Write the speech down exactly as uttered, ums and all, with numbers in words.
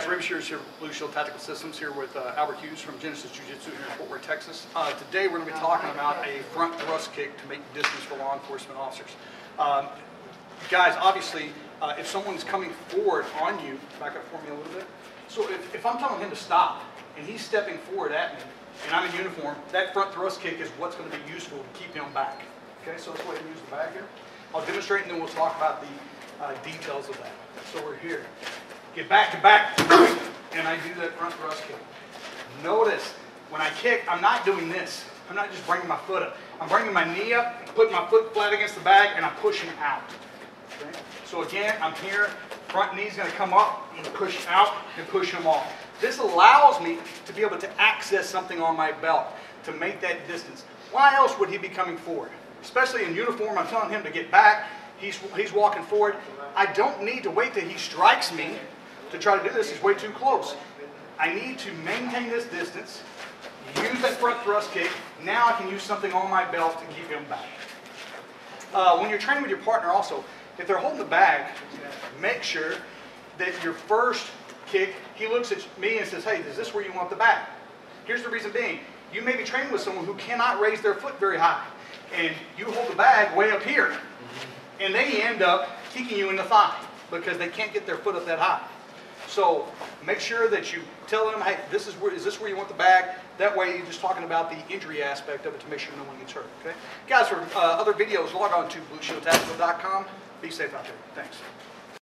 guys, Ray Shears here with Blue Shield Tactical Systems, here with uh, Albert Hughes from Genesis Jiu Jitsu here in Fort Worth, Texas. Uh, today we're going to be talking about a front thrust kick to make distance for law enforcement officers. Um, guys, obviously, uh, if someone's coming forward on you, back up for me a little bit. So if, if I'm telling him to stop, and he's stepping forward at me, and I'm in uniform, that front thrust kick is what's going to be useful to keep him back. Okay, so let's go ahead and use the bag here. I'll demonstrate, and then we'll talk about the uh, details of that. So we're here. Get back to back, and I do that front thrust kick. Notice, when I kick, I'm not doing this. I'm not just bringing my foot up. I'm bringing my knee up, putting my foot flat against the bag, and I'm pushing out. Okay? So again, I'm here, front knee's gonna come up, and push out, and push them off. This allows me to be able to access something on my belt to make that distance. Why else would he be coming forward? Especially in uniform, I'm telling him to get back. He's, he's walking forward. I don't need to wait till he strikes me to try to do this. He's way too close. I need to maintain this distance, use that front thrust kick. Now I can use something on my belt to keep him back. Uh, when you're training with your partner also, if they're holding the bag, make sure that your first kick, he looks at me and says, hey, is this where you want the bag? Here's the reason being, you may be training with someone who cannot raise their foot very high, and you hold the bag way up here, and they end up kicking you in the thigh because they can't get their foot up that high. So make sure that you tell them, hey, this is where, is this where you want the bag? That way you're just talking about the injury aspect of it to make sure no one gets hurt, okay? Guys, for uh, other videos, log on to blue shield tactical dot com. Be safe out there. Thanks.